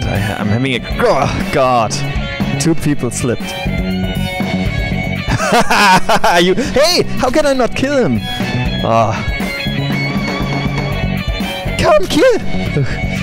god, I'm having a... Oh god! Two people slipped. You... Hey! How can I not kill him? Ah... Come kill!